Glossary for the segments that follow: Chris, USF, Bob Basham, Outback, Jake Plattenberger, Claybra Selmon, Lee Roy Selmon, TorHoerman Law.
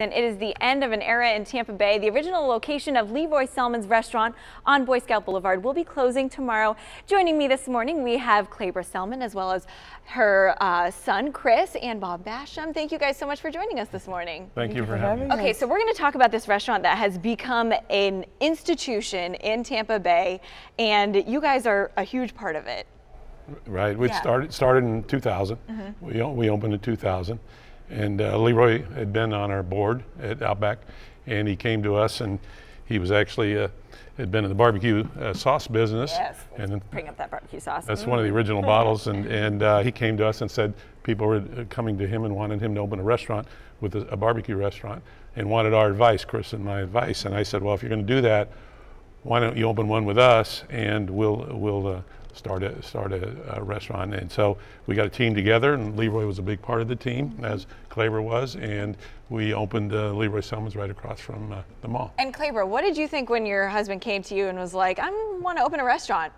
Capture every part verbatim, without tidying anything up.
And it is the end of an era in Tampa Bay. The original location of Lee Roy Selmon's restaurant on Boy Scout Boulevard will be closing tomorrow. Joining me this morning, we have Claybra Selmon as well as her uh, son, Chris, and Bob Basham. Thank you guys so much for joining us this morning. Thank, Thank you for, for having me. Okay, so we're going to talk about this restaurant that has become an institution in Tampa Bay, and you guys are a huge part of it. Right. We yeah. started started in two thousand. Mm-hmm. We we opened in two thousand. And uh, Leroy had been on our board at Outback, and he came to us, and he was actually uh, had been in the barbecue uh, sauce business. Yes, and bring up that barbecue sauce. That's mm-hmm. one of the original bottles, and and uh, he came to us and said people were coming to him and wanted him to open a restaurant with a, a barbecue restaurant, and wanted our advice, Chris and my advice. And I said, well, if you're going to do that, why don't you open one with us, and we'll we'll. Uh, Start a start a, a restaurant, and so we got a team together, and Leroy was a big part of the team, as Claybra was, and we opened uh, Lee Roy Selmon's right across from uh, the mall. And Claybra, what did you think when your husband came to you and was like, "I want to open a restaurant"?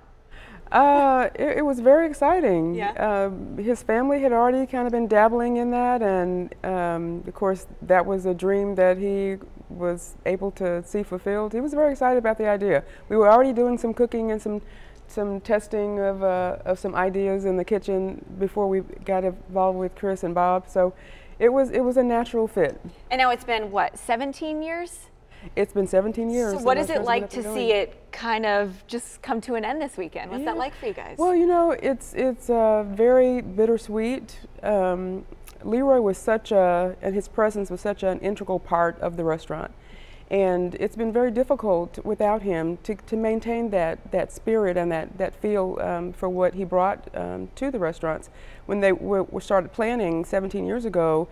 Uh, it, it was very exciting. Yeah. Uh, his family had already kind of been dabbling in that, and um, of course, that was a dream that he was able to see fulfilled. He was very excited about the idea. We were already doing some cooking and some. some testing of, uh, of some ideas in the kitchen before we got involved with Chris and Bob. So it was, it was a natural fit. And now it's been, what, seventeen years? It's been seventeen years. So what is it like to see it kind of just come to an end this weekend? What's that like for you guys? Well, you know, it's, it's uh, very bittersweet. Um, Leroy was such a, and his presence was such an integral part of the restaurant. And it's been very difficult without him to, to maintain that, that spirit and that, that feel um, for what he brought um, to the restaurants. When they were, were started planning seventeen years ago,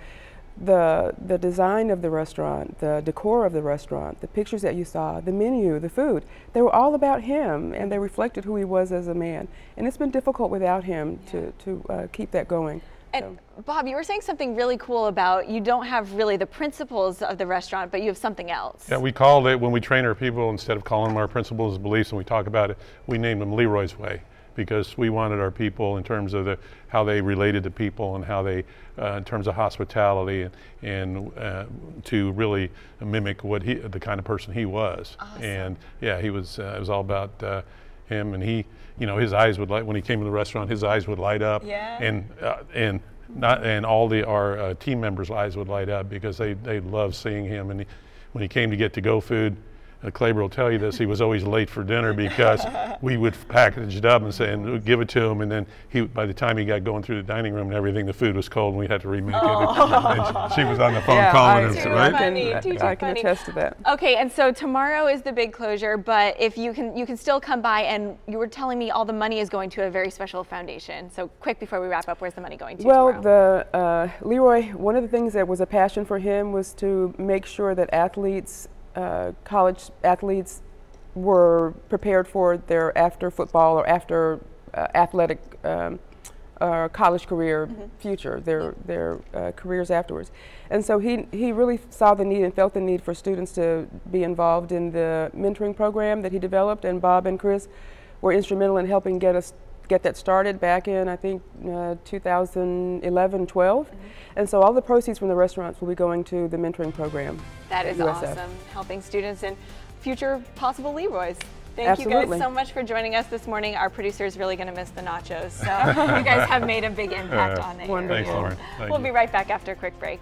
the, the design of the restaurant, the decor of the restaurant, the pictures that you saw, the menu, the food, they were all about him, and they reflected who he was as a man. And it's been difficult without him yeah. to, to uh, keep that going. And Bob, you were saying something really cool about you don't have really the principles of the restaurant, but you have something else. Yeah, we called it, when we train our people, instead of calling them our principles, beliefs, and we talk about it, we named them Leroy's Way, because we wanted our people in terms of the, how they related to people and how they, uh, in terms of hospitality, and, and uh, to really mimic what he, the kind of person he was. Awesome. And yeah, he was, uh, it was all about uh, him, and he, you know, his eyes would light when he came to the restaurant. His eyes would light up, yeah. and uh, and not and all the our uh, team members' eyes would light up, because they they loved seeing him. And he, when he came to get to go food, uh, Claybra will tell you this. He was always late for dinner because we would package it up and say and we'd give it to him, and then he by the time he got going through the dining room and everything, the food was cold, and we had to remake oh. it. She was on the phone yeah, calling him, so, right? Funny, I, I can attest to that. Okay, and so tomorrow is the big closure, but if you can, you can still come by. And you were telling me all the money is going to a very special foundation. So quick before we wrap up, where's the money going to? Well, tomorrow? the uh, Leroy. One of the things that was a passion for him was to make sure that athletes. Uh, college athletes were prepared for their after football or after uh, athletic um, uh, college career mm-hmm. future, their their uh, careers afterwards. And so he he really saw the need and felt the need for students to be involved in the mentoring program that he developed, and Bob and Chris were instrumental in helping get us get that started back in, I think, uh, two thousand eleven, twelve. Mm-hmm. And so all the proceeds from the restaurants will be going to the mentoring program. That is U S F. Awesome, helping students and future possible Leroys. Thank Absolutely. you guys so much for joining us this morning. Our producer is really going to miss the nachos, so you guys have made a big impact uh, on it. Wonderful. Thanks, Lauren. Thank we'll you. be right back after a quick break.